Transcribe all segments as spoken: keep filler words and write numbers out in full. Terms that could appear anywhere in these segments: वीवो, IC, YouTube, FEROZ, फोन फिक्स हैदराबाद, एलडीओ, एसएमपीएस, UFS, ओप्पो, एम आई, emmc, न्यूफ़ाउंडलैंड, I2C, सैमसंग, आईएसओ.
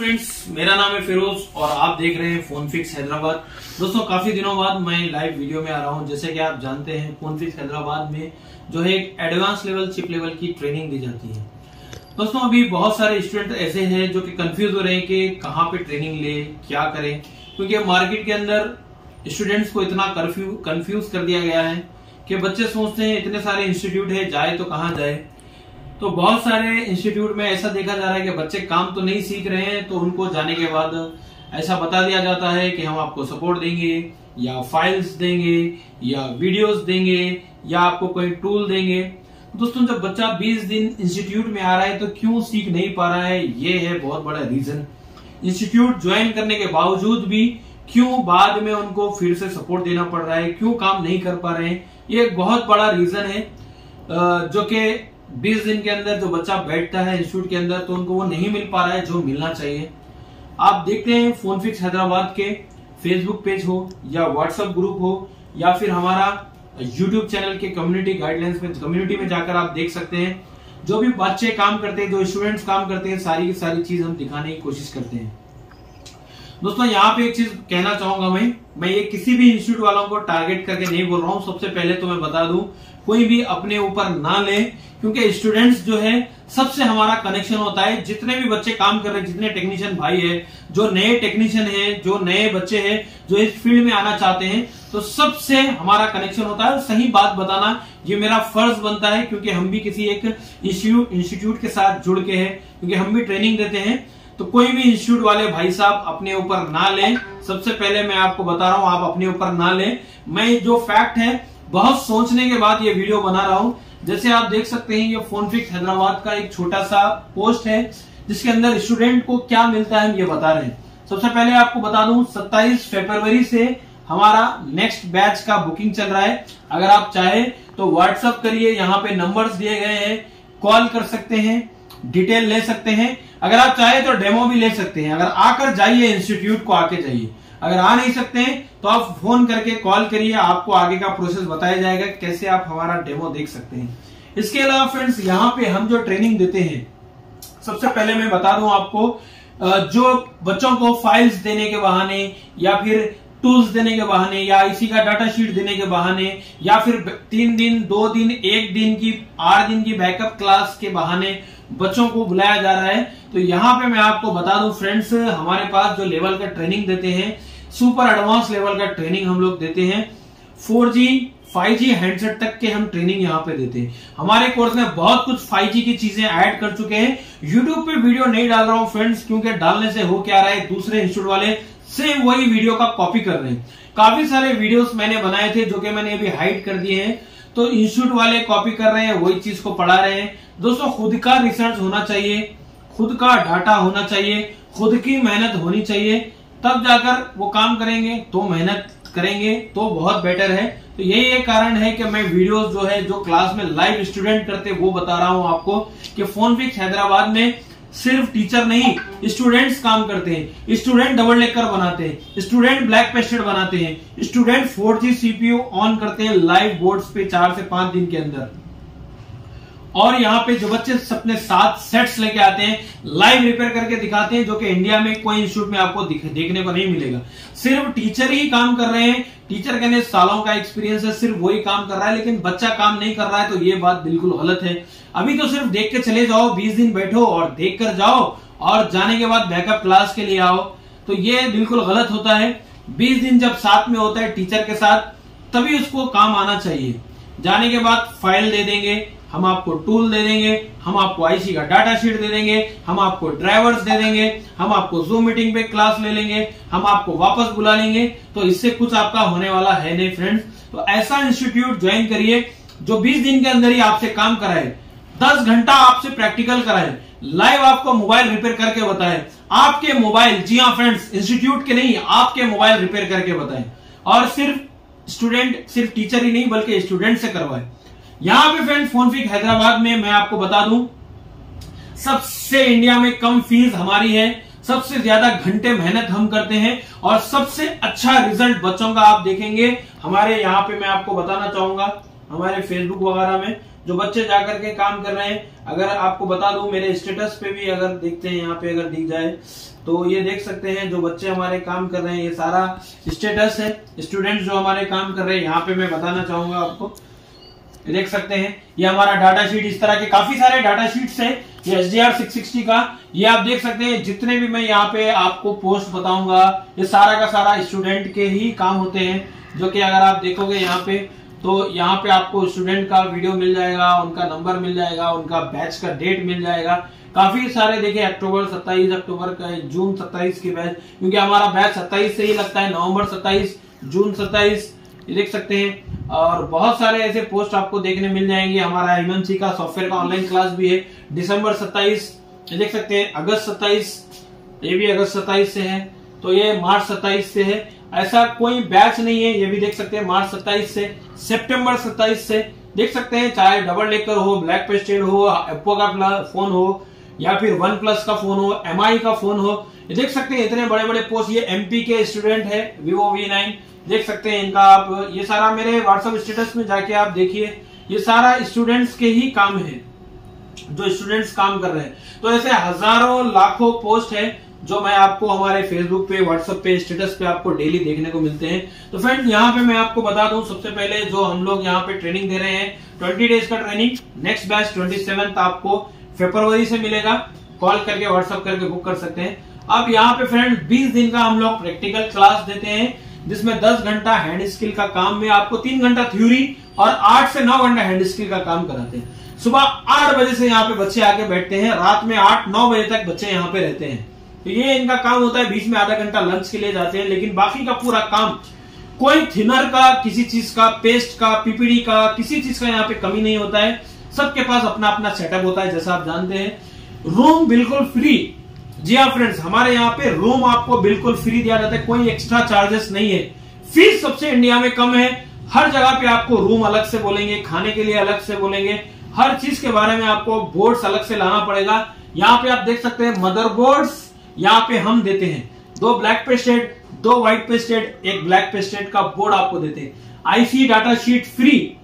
Friends, मेरा नाम है फेरोज और आप देख रहे हैं फोन फिक्स हैदराबाद। दोस्तों, काफी दिनों बाद मैं लाइव वीडियो में आ रहा हूं। जैसे कि आप जानते हैं, फोन फिक्स हैदराबाद में जो है एक एडवांस लेवल चिप लेवल की ट्रेनिंग दी जाती है। दोस्तों, अभी बहुत सारे स्टूडेंट ऐसे हैं जो कि कंफ्यूज हो रहे हैं कि कहाँ पे ट्रेनिंग ले, क्या करें, क्योंकि मार्केट के अंदर स्टूडेंट्स को इतना कर्फ्यू कंफ्यूज कर दिया गया है कि बच्चे सोचते हैं इतने सारे इंस्टीट्यूट है, जाए तो कहाँ जाए। तो बहुत सारे इंस्टीट्यूट में ऐसा देखा जा रहा है कि बच्चे काम तो नहीं सीख रहे हैं, तो उनको जाने के बाद ऐसा बता दिया जाता है कि हम आपको सपोर्ट देंगे या फाइल्स देंगे या वीडियोस देंगे या आपको कोई टूल देंगे। दोस्तों, जब बच्चा बीस दिन इंस्टीट्यूट में आ रहा है तो क्यों सीख नहीं पा रहा है, ये है बहुत बड़ा रीजन। इंस्टीट्यूट ज्वाइन करने के बावजूद भी क्यों बाद में उनको फिर से सपोर्ट देना पड़ रहा है, क्यों काम नहीं कर पा रहे हैं, ये एक बहुत बड़ा रीजन है। जो कि बीस दिन के अंदर जो बच्चा बैठता है इंस्टीट्यूट के अंदर, तो उनको वो नहीं मिल पा रहा है जो मिलना चाहिए। आप देखते हैं फोन फिक्स हैदराबाद के फेसबुक पेज हो या व्हाट्सएप ग्रुप हो या फिर हमारा यूट्यूब चैनल के कम्युनिटी गाइडलाइंस में, कम्युनिटी में जाकर आप देख सकते हैं। जो भी बच्चे काम करते हैं, जो स्टूडेंट्स काम करते हैं, सारी की सारी चीज हम दिखाने की कोशिश करते हैं। दोस्तों, यहाँ पे एक चीज कहना चाहूंगा, मैं मैं ये किसी भी इंस्टीट्यूट वालों को टारगेट करके नहीं बोल रहा हूँ। सबसे पहले तो मैं बता दूं, कोई भी अपने ऊपर ना ले, क्योंकि स्टूडेंट्स जो है सबसे हमारा कनेक्शन होता है। जितने भी बच्चे काम कर रहे हैं, जितने टेक्नीशियन भाई है, जो नए टेक्नीशियन है, जो नए बच्चे हैं, जो इस फील्ड में आना चाहते हैं, तो सबसे हमारा कनेक्शन होता है। सही बात बताना ये मेरा फर्ज बनता है, क्योंकि हम भी किसी एक इंस्टीट्यूट के साथ जुड़ के हैं, क्योंकि हम भी ट्रेनिंग देते हैं। तो कोई भी इंस्टीट्यूट वाले भाई साहब अपने ऊपर ना लें। सबसे पहले मैं आपको बता रहा हूं, आप अपने ऊपर ना लें। मैं जो फैक्ट है बहुत सोचने के बाद ये वीडियो बना रहा हूं। जैसे आप देख सकते हैं, ये फोन फिक्स हैदराबाद का एक छोटा सा पोस्ट है जिसके अंदर स्टूडेंट को क्या मिलता है हम ये बता रहे हैं। सबसे पहले आपको बता दूं, सत्ताईस फरवरी से हमारा नेक्स्ट बैच का बुकिंग चल रहा है। अगर आप चाहे तो व्हाट्सअप करिए, यहाँ पे नंबर्स दिए गए हैं, कॉल कर सकते हैं, डिटेल ले सकते हैं। अगर आप चाहे तो डेमो भी ले सकते हैं। अगर आकर जाइए, इंस्टीट्यूट को आके जाइए। अगर आ नहीं सकते हैं तो आप फोन करके कॉल करिए, आपको आगे का प्रोसेस बताया जाएगा कैसे आप हमारा डेमो देख सकते हैं। इसके अलावा फ्रेंड्स, यहाँ पे हम जो ट्रेनिंग देते हैं, सबसे पहले मैं बता दूं आपको, जो बच्चों को फाइल्स देने के बहाने या फिर टूल्स देने के बहाने या आईसी का डाटा शीट देने के बहाने या फिर तीन दिन दो दिन एक दिन की आठ दिन की बैकअप क्लास के बहाने बच्चों को बुलाया जा रहा है, तो यहाँ पे मैं आपको बता दूं फ्रेंड्स, हमारे पास जो लेवल का ट्रेनिंग देते हैं, सुपर एडवांस लेवल का ट्रेनिंग हम लोग देते हैं। Four G five G handset तक के हम ट्रेनिंग यहाँ पे देते हैं। हमारे कोर्स में बहुत कुछ फाइव जी की चीजें ऐड कर चुके हैं। यूट्यूब पे वीडियो नहीं डाल रहा हूँ फ्रेंड्स, क्योंकि डालने से हो क्या रहा है, दूसरे इंस्टीट्यूट वाले सेम वही वीडियो का कॉपी कर रहे हैं। काफी सारे वीडियोस मैंने बनाए थे जो कि मैंने अभी हाइड कर दिए हैं, तो इंस्टीट्यूट वाले कॉपी कर रहे हैं, वही चीज को पढ़ा रहे हैं। दोस्तों, खुद का रिसर्च होना चाहिए, खुद का डाटा होना चाहिए, खुद की मेहनत होनी चाहिए, तब जाकर वो काम करेंगे। तो मेहनत करेंगे तो बहुत बेटर है। तो यही एक कारण है कि मैं वीडियोस जो है, जो क्लास में लाइव स्टूडेंट करते, वो बता रहा हूँ आपको कि फोन फिक्स हैदराबाद में सिर्फ टीचर नहीं, स्टूडेंट्स काम करते हैं। स्टूडेंट डबल लेकर बनाते हैं, स्टूडेंट ब्लैक पेस्टेड बनाते हैं, student four G CPU on करते हैं लाइव बोर्ड्स पे चार से पांच दिन के अंदर। और यहाँ पे जो बच्चे अपने साथ सेट्स लेके आते हैं, लाइव रिपेयर करके दिखाते हैं, जो कि इंडिया में कोई इंस्टीट्यूट में आपको देखने को नहीं मिलेगा। सिर्फ टीचर ही काम कर रहे हैं, टीचर कहने सालों का एक्सपीरियंस है, सिर्फ वही काम कर रहा है, लेकिन बच्चा काम नहीं कर रहा है, तो ये बात बिल्कुल गलत है। अभी तो सिर्फ देख के चले जाओ, बीस दिन बैठो और देख कर जाओ और जाने के बाद बैकअप क्लास के लिए आओ, तो ये बिल्कुल गलत होता है। बीस दिन जब साथ में होता है टीचर के साथ, तभी उसको काम आना चाहिए। जाने के बाद फाइल दे देंगे, हम आपको टूल दे देंगे, हम आपको आईसी का डाटा शीट दे देंगे, हम आपको ड्राइवर्स दे देंगे, हम आपको जूम मीटिंग पे क्लास ले लेंगे, हम आपको वापस बुला लेंगे, तो इससे कुछ आपका होने वाला है नहीं फ्रेंड्स। तो ऐसा इंस्टीट्यूट ज्वाइन करिए जो बीस दिन के अंदर ही आपसे काम कराए, दस घंटा आपसे प्रैक्टिकल कराए, लाइव आपको मोबाइल रिपेयर करके बताए, आपके मोबाइल, जी हाँ फ्रेंड्स, इंस्टीट्यूट के नहीं, आपके मोबाइल रिपेयर करके बताए। और सिर्फ स्टूडेंट, सिर्फ टीचर ही नहीं बल्कि स्टूडेंट से करवाए। यहाँ पे फ्रेंड्स, फोन फिक्स हैदराबाद में मैं आपको बता दूं, सबसे इंडिया में कम फीस हमारी है, सबसे ज्यादा घंटे मेहनत हम करते हैं और सबसे अच्छा रिजल्ट बच्चों का आप देखेंगे। हमारे यहाँ पे मैं आपको बताना चाहूंगा, हमारे फेसबुक वगैरह में जो बच्चे जाकर के काम कर रहे हैं, अगर आपको बता दूं मेरे स्टेटस पे भी अगर देखते हैं, यहाँ पे अगर दिख जाए तो ये देख सकते हैं जो बच्चे हमारे काम कर रहे हैं, ये सारा स्टेटस है स्टूडेंट जो हमारे काम कर रहे हैं। यहाँ पे मैं बताना चाहूंगा आपको, देख सकते हैं ये हमारा डाटा शीट, इस तरह के काफी सारे डाटा शीट्स हैं। ये एसडीआर सिक्स सिक्सटी का ये आप देख सकते हैं, जितने भी मैं यहाँ पे आपको पोस्ट बताऊंगा ये सारा का सारा स्टूडेंट के ही काम होते हैं, जो कि अगर आप देखोगे यहाँ पे तो यहाँ पे आपको स्टूडेंट का वीडियो मिल जाएगा, उनका नंबर मिल जाएगा, उनका बैच का डेट मिल जाएगा। काफी सारे देखिए अक्टूबर सत्ताईस, अक्टूबर का जून सत्ताईस के बैच, क्योंकि हमारा बैच सत्ताईस से ही लगता है, नवम्बर सत्ताईस, जून सत्ताईस, ये देख सकते हैं। और बहुत सारे ऐसे पोस्ट आपको देखने मिल जाएंगे। हमारा एमएमसी का सॉफ्टवेयर का ऑनलाइन क्लास भी है, दिसंबर सत्ताईस ये देख सकते हैं, अगस्त सत्ताईस, ये भी अगस्त सत्ताईस से है, तो ये मार्च सत्ताईस से है, ऐसा कोई बैच नहीं है। ये भी देख सकते हैं मार्च सत्ताईस से, सितंबर सत्ताईस से देख सकते हैं, चाहे डबल डेकर हो, ब्लैक पेस्टेल हो, ओप्पो का फोन हो या फिर वन प्लस का फोन हो, एम आई का फोन हो, ये देख सकते हैं इतने बड़े बड़े पोस्ट। ये एमपी के स्टूडेंट है, वीवो वी नाइन देख सकते हैं इनका आप, ये सारा मेरे व्हाट्सएप स्टेटस में जाके आप देखिए, ये सारा स्टूडेंट्स के ही काम है, जो स्टूडेंट्स काम कर रहे हैं। तो ऐसे हजारों लाखों पोस्ट है जो मैं आपको हमारे फेसबुक पे, व्हाट्सएप पे, स्टेटस पे आपको डेली देखने को मिलते हैं। तो फ्रेंड्स यहाँ पे मैं आपको बता दूं, सबसे पहले जो हम लोग यहाँ पे ट्रेनिंग दे रहे हैं ट्वेंटी डेज का training, next batch twenty seventh आपको फरवरी से मिलेगा, कॉल करके व्हाट्सएप करके बुक कर सकते हैं आप। यहाँ पे फ्रेंड बीस दिन का हम लोग प्रैक्टिकल क्लास देते हैं, जिसमें दस घंटा हैंड स्किल का काम में आपको तीन घंटा थ्योरी और आठ से नौ घंटा हैंड स्किल का काम कराते हैं। सुबह आठ बजे से यहाँ पे बच्चे आके बैठते हैं, रात में आठ नौ बजे तक बच्चे यहाँ पे रहते हैं, तो ये इनका काम होता है। बीच में आधा घंटा लंच के लिए जाते हैं, लेकिन बाकी का पूरा काम, कोई थिनर का, किसी चीज का, पेस्ट का, पीपीडी का, किसी चीज का यहाँ पे कमी नहीं होता है। सबके पास अपना अपना सेटअप होता है, जैसा आप जानते हैं। रूम बिल्कुल फ्री, जी हाँ फ्रेंड्स, हमारे यहाँ पे रूम आपको बिल्कुल फ्री दिया जाता है, कोई एक्स्ट्रा चार्जेस नहीं है। फीस सबसे इंडिया में कम है, हर जगह पे आपको रूम अलग से बोलेंगे, खाने के लिए अलग से बोलेंगे, हर चीज के बारे में आपको बोर्ड्स अलग से लाना पड़ेगा। यहाँ पे आप देख सकते हैं मदरबोर्ड्स यहाँ पे हम देते हैं, दो ब्लैक पेस्टेड, दो व्हाइट पेस्टेड, एक ब्लैक पेस्टेड का बोर्ड आपको देते हैं। IC data sheet free,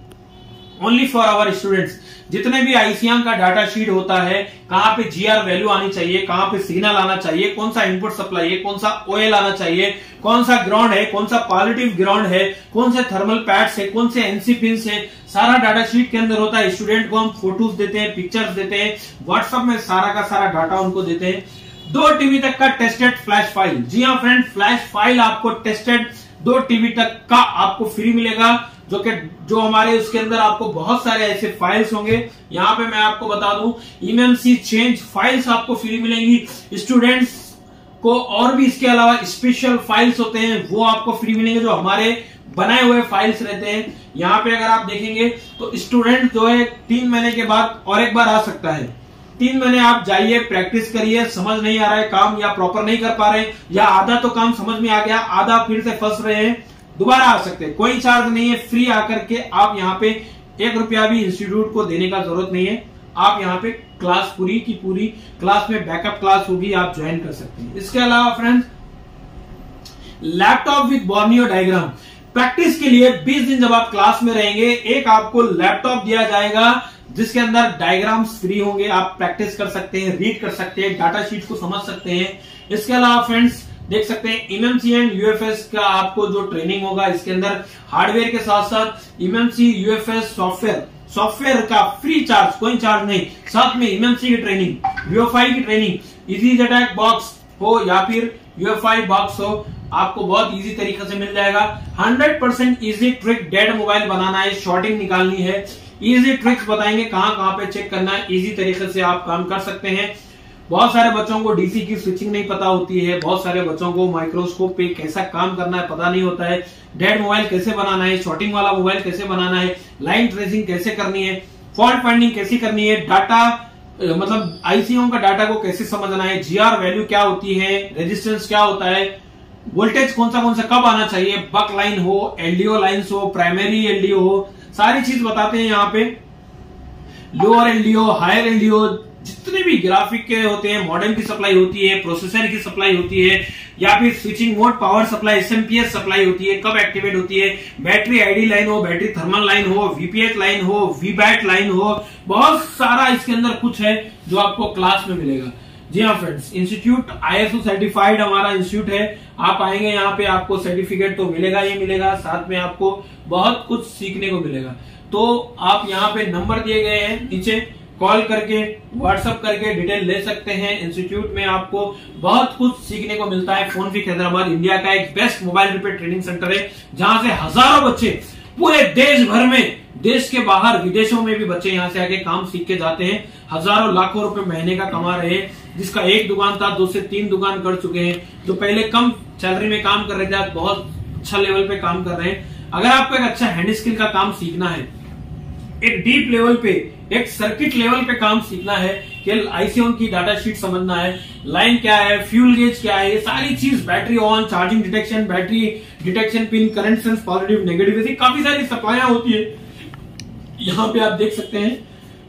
only for our students. जितने भी आईसीएम का डाटा शीट होता है, कहां पे जीआर वैल्यू आनी चाहिए, कहां पे सिग्नल आना चाहिए, कौन सा इनपुट सप्लाई है, कौन सा ओएल आना चाहिए, कौन सा ग्राउंड है, कौन सा पॉजिटिव ग्राउंड है, कौन से थर्मल पैड्स है, कौन से एनसी पिन है, सारा डाटा शीट के अंदर होता है। स्टूडेंट को हम फोटोज देते हैं, पिक्चर्स देते हैं, व्हाट्सएप में सारा का सारा डाटा उनको देते हैं। दो टीबी तक का टेस्टेड फ्लैश फाइल, जी हाँ फ्रेंड, फ्लैश फाइल आपको टेस्टेड दो टीबी तक का आपको फ्री मिलेगा, जो कि जो हमारे उसके अंदर आपको बहुत सारे ऐसे फाइल्स होंगे। यहाँ पे मैं आपको बता दूं ईएमसी चेंज फाइल्स आपको फ्री मिलेंगी स्टूडेंट्स को, और भी इसके अलावा स्पेशल फाइल्स होते हैं वो आपको फ्री मिलेंगे, जो हमारे बनाए हुए फाइल्स रहते हैं। यहाँ पे अगर आप देखेंगे तो स्टूडेंट जो है तीन महीने के बाद और एक बार आ सकता है। तीन महीने आप जाइए, प्रैक्टिस करिए, समझ नहीं आ रहा है काम या प्रॉपर नहीं कर पा रहे, या आधा तो काम समझ में आ गया, आधा फिर से फंस रहे हैं, दोबारा आ सकते हैं। कोई चार्ज नहीं है, फ्री आकर के आप यहाँ पे एक रुपया भी इंस्टीट्यूट को देने का जरूरत नहीं है। आप यहाँ पे क्लास पूरी की पूरी क्लास में बैकअप क्लास होगी, आप ज्वाइन कर सकते हैं। इसके अलावा friends laptop with Borneo diagram practice के लिए बीस दिन जब आप क्लास में रहेंगे, एक आपको लैपटॉप दिया जाएगा जिसके अंदर डायग्राम्स फ्री होंगे, आप प्रैक्टिस कर सकते हैं, रीड कर सकते हैं, डाटा शीट को समझ सकते हैं। इसके अलावा फ्रेंड्स देख सकते हैं एमएमसी एंड यूएफएस का आपको जो ट्रेनिंग होगा, इसके अंदर हार्डवेयर के साथ साथ एमएमसी यूएफएस सॉफ्टवेयर सॉफ्टवेयर का फ्री चार्ज, कोई चार्ज नहीं, साथ में एमएमसी की ट्रेनिंग, यूएफआई की ट्रेनिंग, इजी अटैक बॉक्स हो या फिर यूएफआई बॉक्स हो, आपको बहुत इजी तरीके से मिल जाएगा। Hundred percent easy trick, dead mobile बनाना है, शॉर्टिंग निकालनी है, इजी ट्रिक्स बताएंगे कहां कहां पे चेक करना है, इजी तरीके से आप काम कर सकते हैं। बहुत सारे बच्चों को डीसी की स्विचिंग नहीं पता होती है, बहुत सारे बच्चों को माइक्रोस्कोप पे कैसा काम करना है पता नहीं होता है, डेड मोबाइल कैसे बनाना है, शॉर्टिंग वाला मोबाइल कैसे बनाना है, लाइन ट्रेसिंग कैसे करनी है, फॉल्ट फाइंडिंग कैसे करनी है, डाटा मतलब आईसीओ का डाटा को कैसे समझना है, जीआर वैल्यू क्या होती है, रेजिस्टेंस क्या होता है, वोल्टेज कौन सा कौन सा कब आना चाहिए, बक लाइन हो, एलडीओ लाइन हो, प्राइमरी एलडीओ हो, सारी चीज बताते हैं यहाँ पे, लोअर एलडीओ, हायर एलडीओ, जितने भी ग्राफिक के होते हैं, मॉडेम की सप्लाई होती है, प्रोसेसर की सप्लाई होती है, या फिर switching mode, power supply, S M P S supply होती है, कब एक्टिवेट होती है, बैटरी आईडी लाइन हो, बैटरी थर्मल लाइन हो, वी पी एच लाइन हो, वी बैट लाइन हो, बहुत सारा इसके अंदर कुछ है जो आपको क्लास में मिलेगा। जी हाँ friends, institute I S O certified हमारा इंस्टीट्यूट है। आप आएंगे यहाँ पे आपको सर्टिफिकेट तो मिलेगा ही मिलेगा, साथ में आपको बहुत कुछ सीखने को मिलेगा। तो आप यहाँ पे नंबर दिए गए हैं नीचे, कॉल करके व्हाट्सएप करके डिटेल ले सकते हैं। इंस्टीट्यूट में आपको बहुत कुछ सीखने को मिलता है। फोन फिक्स हैदराबाद इंडिया का एक best mobile repair training centre है, जहां से हजारों बच्चे पूरे देश भर में, देश के बाहर, विदेशों में भी बच्चे यहां से आके काम सीख के जाते हैं। हजारों लाखों रुपए महीने का कमा रहे हैं, जिसका एक दुकान था दो से तीन दुकान कर चुके हैं, जो पहले कम सैलरी में काम कर रहे थे आज बहुत अच्छा लेवल पे काम कर रहे हैं। अगर आपको एक अच्छा हैंड स्किल का काम सीखना है, एक डीप लेवल पे, एक सर्किट लेवल पे काम सीखना है, आईसी की डाटा शीट समझना है, लाइन क्या है, फ्यूल गेज क्या है, ये सारी चीज, battery on, charging detection, battery detection pin, current sense, positive negative, ऐसी काफी सारी सप्लाइयां होती है यहाँ पे आप देख सकते हैं।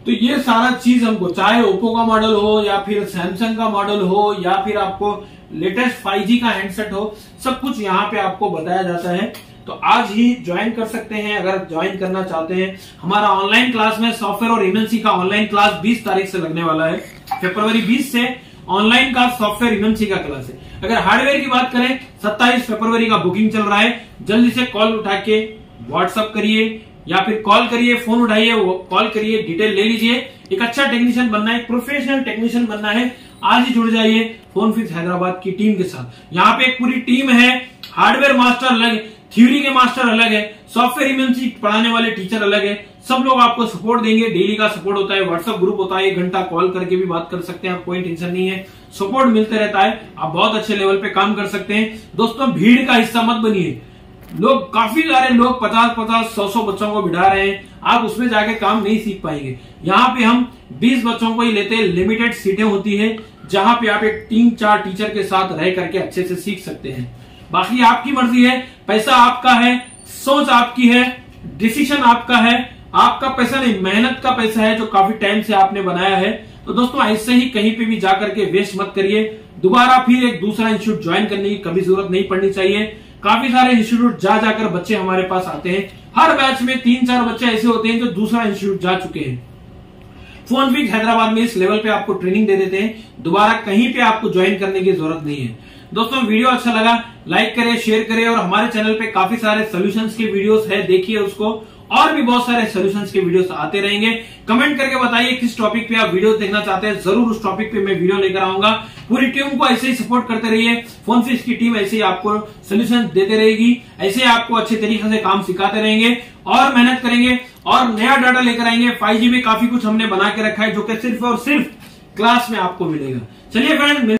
तो ये सारा चीज हमको, चाहे ओप्पो का मॉडल हो या फिर सैमसंग का मॉडल हो या फिर आपको लेटेस्ट फाइव जी का हैंडसेट हो, सब कुछ यहाँ पे आपको बताया जाता है। तो आज ही ज्वाइन कर सकते हैं अगर ज्वाइन करना चाहते हैं। हमारा ऑनलाइन क्लास में सॉफ्टवेयर और एम एम सी का ऑनलाइन क्लास बीस तारीख से लगने वाला है, फरवरी बीस से ऑनलाइन का सॉफ्टवेयर एम एम सी का क्लास है। अगर हार्डवेयर की बात करें, सत्ताईस फरवरी का बुकिंग चल रहा है। जल्दी से कॉल उठा के व्हाट्सअप करिए या फिर कॉल करिए, फोन उठाइए, कॉल करिए, डिटेल ले लीजिए। एक अच्छा टेक्नीशियन बनना है, प्रोफेशनल टेक्नीशियन बनना है, आज ही जुड़ जाइए फोन फिक्स हैदराबाद की टीम के साथ। यहाँ पे एक पूरी टीम है, हार्डवेयर मास्टर अलग, थ्योरी के मास्टर अलग है, सॉफ्टवेयर एम एम सी पढ़ाने वाले टीचर अलग है, सब लोग आपको सपोर्ट देंगे। डेली का सपोर्ट होता है, व्हाट्सएप ग्रुप होता है, एक घंटा कॉल करके भी बात कर सकते हैं आप, कोई टेंशन नहीं है, सपोर्ट मिलते रहता है, आप बहुत अच्छे लेवल पे काम कर सकते हैं। दोस्तों, भीड़ का हिस्सा मत बनिए। लोग, काफी सारे लोग पचास पचास सौ सौ बच्चों को बिठा रहे हैं, आप उसमें जाके काम नहीं सीख पाएंगे। यहाँ पे हम बीस बच्चों को ही लेते हैं, लिमिटेड सीटें होती है, जहां पे आप एक तीन चार टीचर के साथ रह करके अच्छे से सीख सकते हैं। बाकी आपकी मर्जी है, पैसा आपका है, सोच आपकी है, डिसीजन आपका है, आपका पैसा नहीं, मेहनत का पैसा है जो काफी टाइम से आपने बनाया है। तो दोस्तों, ऐसे ही कहीं पे भी जाकर के वेस्ट मत करिए। दोबारा फिर एक दूसरा इंस्टीट्यूट ज्वाइन करने की कभी जरूरत नहीं पड़नी चाहिए। काफी सारे इंस्टीट्यूट जा जाकर बच्चे हमारे पास आते हैं, हर बैच में तीन चार बच्चे ऐसे होते हैं जो दूसरा इंस्टीट्यूट जा चुके हैं। फोन फिक्स हैदराबाद में इस लेवल पे आपको ट्रेनिंग दे देते हैं, दोबारा कहीं पे आपको ज्वाइन करने की जरूरत नहीं है। दोस्तों, वीडियो अच्छा लगा लाइक करें, शेयर करें, और हमारे चैनल पे काफी सारे सॉल्यूशंस के वीडियोस है, देखिए उसको, और भी बहुत सारे सॉल्यूशंस के वीडियोस आते रहेंगे। कमेंट करके बताइए किस टॉपिक पे आप वीडियो देखना चाहते हैं, जरूर उस टॉपिक पे मैं वीडियो लेकर आऊंगा। पूरी टीम को ऐसे ही सपोर्ट करते रहिए, फोन फिक्स की टीम ऐसे ही आपको सॉल्यूशन देते रहेगी, ऐसे ही आपको अच्छे तरीके से काम सिखाते रहेंगे, और मेहनत करेंगे और नया डाटा लेकर आएंगे। फाइव जी में काफी कुछ हमने बना के रखा है जो कि सिर्फ और सिर्फ क्लास में आपको मिलेगा। चलिए फ्रेंड।